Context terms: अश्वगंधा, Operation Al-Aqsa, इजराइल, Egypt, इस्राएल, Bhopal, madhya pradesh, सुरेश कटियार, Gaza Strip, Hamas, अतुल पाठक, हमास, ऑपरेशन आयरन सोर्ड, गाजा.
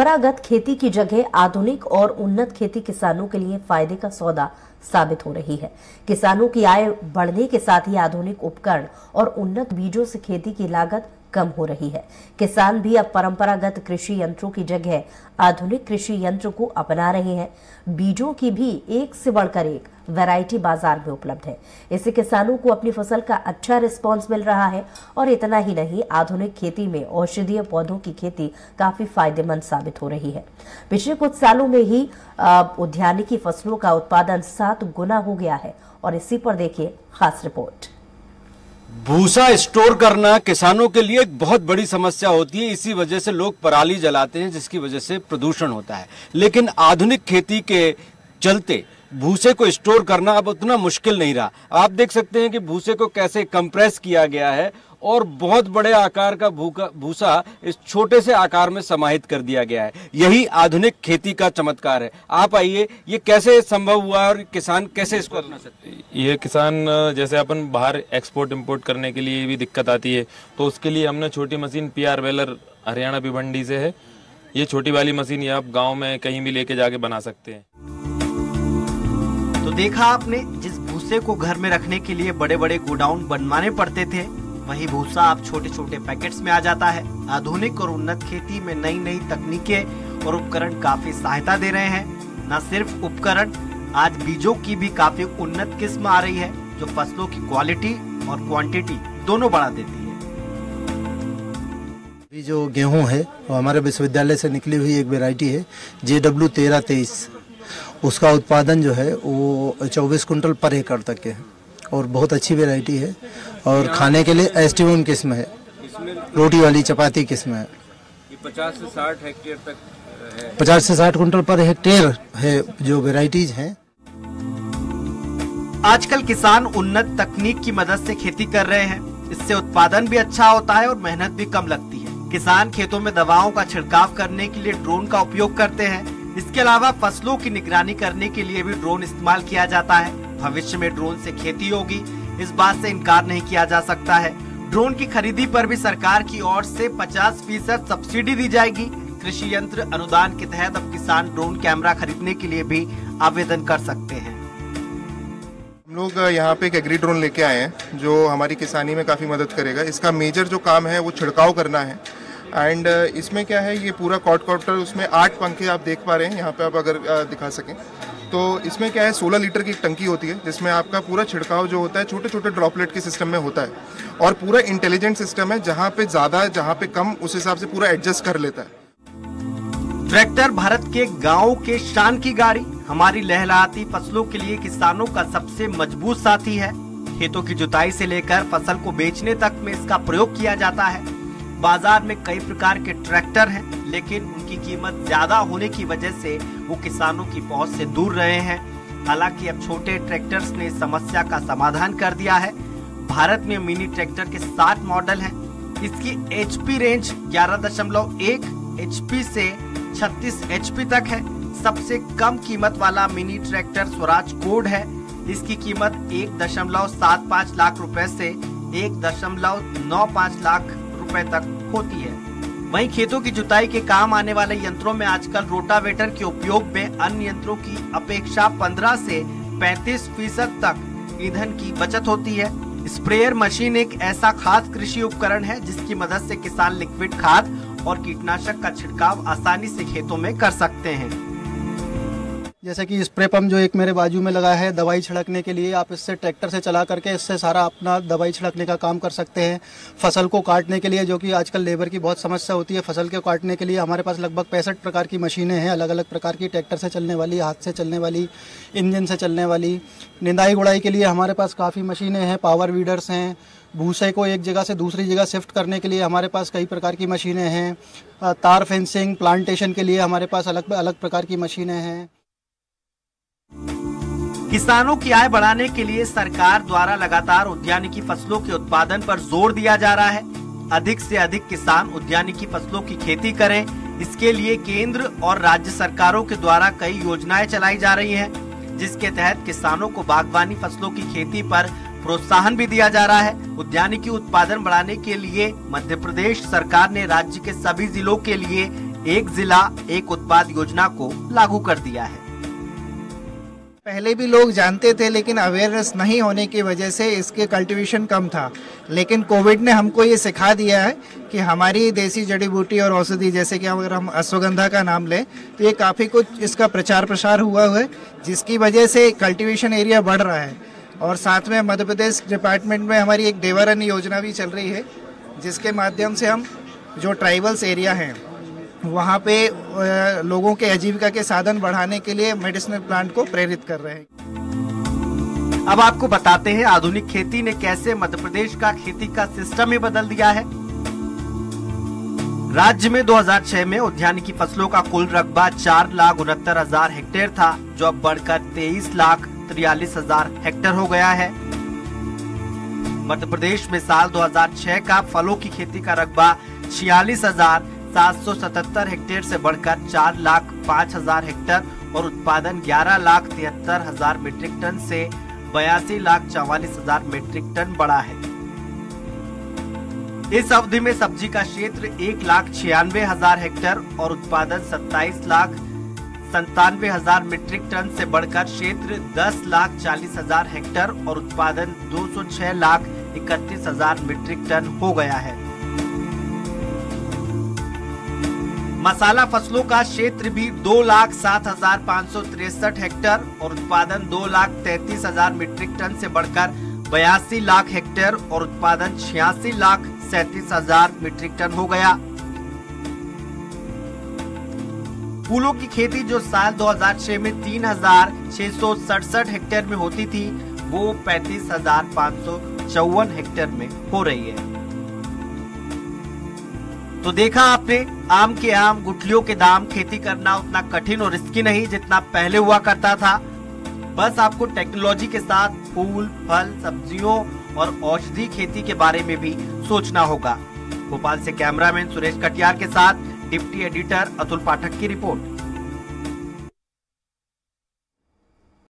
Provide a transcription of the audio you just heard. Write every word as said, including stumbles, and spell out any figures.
परंपरागत खेती की जगह आधुनिक और उन्नत खेती किसानों के लिए फायदे का सौदा साबित हो रही है। किसानों की आय बढ़ने के साथ ही आधुनिक उपकरण और उन्नत बीजों से खेती की लागत कम हो रही है। किसान भी अब परंपरागत कृषि यंत्रों की जगह आधुनिक कृषि यंत्र को अपना रहे हैं। बीजों की भी एक से बढ़कर एक वैरायटी बाजार में उपलब्ध है। इससे किसानों को अपनी फसल का अच्छा रिस्पांस मिल रहा है और इतना ही नहीं, आधुनिक खेती में औषधीय पौधों की खेती काफी फायदेमंद साबित हो रही है। पिछले कुछ सालों में ही उद्यानिकी फसलों का उत्पादन सात गुना हो गया है और इसी पर देखिए खास रिपोर्ट। भूसा स्टोर करना किसानों के लिए एक बहुत बड़ी समस्या होती है। इसी वजह से लोग पराली जलाते हैं, जिसकी वजह से प्रदूषण होता है। लेकिन आधुनिक खेती के चलते भूसे को स्टोर करना अब उतना मुश्किल नहीं रहा। आप देख सकते हैं कि भूसे को कैसे कंप्रेस किया गया है और बहुत बड़े आकार का भूसा इस छोटे से आकार में समाहित कर दिया गया है। यही आधुनिक खेती का चमत्कार है। आप आइए, ये कैसे संभव हुआ और किसान कैसे इसको अपना सकते हैं। ये किसान जैसे अपन बाहर एक्सपोर्ट इंपोर्ट करने के लिए भी दिक्कत आती है, तो उसके लिए हमने छोटी मशीन पी आर वेलर हरियाणा भिवंडी से है। ये छोटी वाली मशीन ये आप गाँव में कहीं भी लेके जाके बना सकते हैं। तो देखा आपने, जिस भूसे को घर में रखने के लिए बड़े बड़े गोडाउन बनवाने पड़ते थे, वही भूसा आप छोटे छोटे पैकेट्स में आ जाता है। आधुनिक और उन्नत खेती में नई नई तकनीकें और उपकरण काफी सहायता दे रहे हैं। न सिर्फ उपकरण, आज बीजों की भी काफी उन्नत किस्म आ रही है, जो फसलों की क्वालिटी और क्वांटिटी दोनों बढ़ा देती है। जो गेहूँ है वो हमारे विश्वविद्यालय से निकली हुई एक वेरायटी है जे डब्ल्यू तेरह तेईस। उसका उत्पादन जो है वो चौबीस कुंटल पर एकड़ तक के है और बहुत अच्छी वैरायटी है और खाने के लिए एस्टिवन किस्म है, रोटी वाली चपाती किस्म है। पचास से साठ हेक्टेयर तक, पचास से साठ कुंटल पर हेक्टेयर है जो वैरायटीज हैं। आजकल किसान उन्नत तकनीक की मदद से खेती कर रहे हैं। इससे उत्पादन भी अच्छा होता है और मेहनत भी कम लगती है। किसान खेतों में दवाओं का छिड़काव करने के लिए ड्रोन का उपयोग करते हैं। इसके अलावा फसलों की निगरानी करने के लिए भी ड्रोन इस्तेमाल किया जाता है। भविष्य में ड्रोन से खेती होगी, इस बात से इनकार नहीं किया जा सकता है। ड्रोन की खरीदी पर भी सरकार की ओर से पचास फीसद सब्सिडी दी जाएगी। कृषि यंत्र अनुदान के तहत अब किसान ड्रोन कैमरा खरीदने के लिए भी आवेदन कर सकते हैं। हम लोग यहाँ पे एक एग्री ड्रोन लेके आए हैं जो हमारी किसानी में काफी मदद करेगा। इसका मेजर जो काम है वो छिड़काव करना है। एंड uh, इसमें क्या है, ये पूरा कॉटकॉप्टर, उसमें आठ पंखे आप देख पा रहे हैं यहाँ पे, आप अगर uh, दिखा सकें तो। इसमें क्या है, सोलह लीटर की टंकी होती है जिसमें आपका पूरा छिड़काव जो होता है छोटे छोटे ड्रॉपलेट के सिस्टम में होता है और पूरा इंटेलिजेंट सिस्टम है, जहाँ पे ज़्यादा जहाँ पे कम उस हिसाब से पूरा एडजस्ट कर लेता है। ट्रैक्टर भारत के गाँव के शान की गाड़ी, हमारी लहलहाती फसलों के लिए किसानों का सबसे मजबूत साथी है। खेतों की जुताई से लेकर फसल को बेचने तक में इसका प्रयोग किया जाता है। बाजार में कई प्रकार के ट्रैक्टर हैं, लेकिन उनकी कीमत ज्यादा होने की वजह से वो किसानों की पहुंच से दूर रहे हैं। हालांकि अब छोटे ट्रैक्टर्स ने समस्या का समाधान कर दिया है। भारत में मिनी ट्रैक्टर के सात मॉडल हैं। इसकी एचपी रेंज ग्यारह दशमलव एक एचपी से छत्तीस एचपी तक है। सबसे कम कीमत वाला मिनी ट्रैक्टर स्वराज कोड है। इसकी कीमत एक दशमलव सात पाँच लाख रुपए से एक दशमलव नौ पाँच लाख तक होती है। वहीं खेतों की जुताई के काम आने वाले यंत्रों में आजकल रोटावेटर के उपयोग में अन्य यंत्रों की अपेक्षा पंद्रह से पैंतीस फीसद तक ईंधन की बचत होती है। स्प्रेयर मशीन एक ऐसा खास कृषि उपकरण है जिसकी मदद से किसान लिक्विड खाद और कीटनाशक का छिड़काव आसानी से खेतों में कर सकते हैं। जैसे कि स्प्रे पंप जो एक मेरे बाजू में लगा है दवाई छिड़कने के लिए, आप इससे ट्रैक्टर से चला करके इससे सारा अपना दवाई छिड़कने का काम कर सकते हैं। फसल को काटने के लिए, जो कि आजकल लेबर की बहुत समस्या होती है, फसल को काटने के लिए हमारे पास लगभग पैंसठ प्रकार की मशीनें हैं, अलग अलग प्रकार की, ट्रैक्टर से चलने वाली, हाथ से चलने वाली, इंजन से चलने वाली। निंदाई गुड़ाई के लिए हमारे पास काफ़ी मशीनें हैं, पावर वीडर्स हैं। भूसे को एक जगह से दूसरी जगह शिफ्ट करने के लिए हमारे पास कई प्रकार की मशीनें हैं। तार फेंसिंग, प्लांटेशन के लिए हमारे पास अलग अलग प्रकार की मशीनें हैं। किसानों की आय बढ़ाने के लिए सरकार द्वारा लगातार उद्यानिकी फसलों के उत्पादन पर जोर दिया जा रहा है। अधिक से अधिक किसान उद्यानिकी फसलों की खेती करें, इसके लिए केंद्र और राज्य सरकारों के द्वारा कई योजनाएं चलाई जा रही हैं, जिसके तहत किसानों को बागवानी फसलों की खेती पर प्रोत्साहन भी दिया जा रहा है। उद्यानिकी उत्पादन बढ़ाने के लिए मध्य प्रदेश सरकार ने राज्य के सभी जिलों के लिए एक जिला एक उत्पाद योजना को लागू कर दिया है। पहले भी लोग जानते थे लेकिन अवेयरनेस नहीं होने की वजह से इसके कल्टीवेशन कम था, लेकिन कोविड ने हमको ये सिखा दिया है कि हमारी देसी जड़ी बूटी और औषधि जैसे कि अगर हम अश्वगंधा का नाम लें तो ये काफ़ी कुछ इसका प्रचार प्रसार हुआ है जिसकी वजह से कल्टीवेशन एरिया बढ़ रहा है। और साथ में मध्य प्रदेश डिपार्टमेंट में हमारी एक देवरन योजना भी चल रही है जिसके माध्यम से हम जो ट्राइबल्स एरिया हैं वहाँ पे लोगों के आजीविका के साधन बढ़ाने के लिए मेडिसिनल प्लांट को प्रेरित कर रहे हैं। अब आपको बताते हैं आधुनिक खेती ने कैसे मध्य प्रदेश का खेती का सिस्टम ही बदल दिया है। राज्य में दो हज़ार छह में उद्यानिकी फसलों का कुल रकबा चार लाख उनहत्तर हजार हेक्टेयर था, जो अब बढ़कर तेईस लाख तिरालीस हजार हेक्टेयर हो गया है। मध्य प्रदेश में साल दो हज़ार छह का फलों की खेती का रकबा छियालीस हजार सात सौ सतहत्तर हेक्टेयर से बढ़कर चार लाख पाँच हजार हेक्टेयर और उत्पादन ग्यारह लाख तिहत्तर हजार मीट्रिक टन से बयासी लाख चौवालीस हजार मीट्रिक टन बढ़ा है। इस अवधि में सब्जी का क्षेत्र एक लाख छियानवे हजार हेक्टेयर और उत्पादन सत्ताईस लाख संतानवे हजार मीट्रिक टन से बढ़कर क्षेत्र दस लाख चालीस हजार हेक्टेयर और उत्पादन दो सौ छह लाख इकतीस हजार मीट्रिक टन हो गया है। मसाला फसलों का क्षेत्र भी दो लाख सात हजार पाँच सौ तिरसठ हेक्टेयर और उत्पादन दो लाख तैतीस हजार मीट्रिक टन से बढ़कर बयासी लाख हेक्टेयर और उत्पादन छियासी लाख सैतीस हजार मीट्रिक टन हो गया। फूलों की खेती जो साल दो हज़ार छह में तीन हजार छह सौ सड़सठ हेक्टेयर में होती थी वो पैंतीस हजार पाँच सौ चौवन हेक्टेयर में हो रही है। तो देखा आपने, आम के आम गुठलियों के दाम, खेती करना उतना कठिन और रिस्की नहीं जितना पहले हुआ करता था। बस आपको टेक्नोलॉजी के साथ फूल, फल, सब्जियों और औषधि खेती के बारे में भी सोचना होगा। भोपाल से कैमरामैन सुरेश कटियार के साथ डिप्टी एडिटर अतुल पाठक की रिपोर्ट।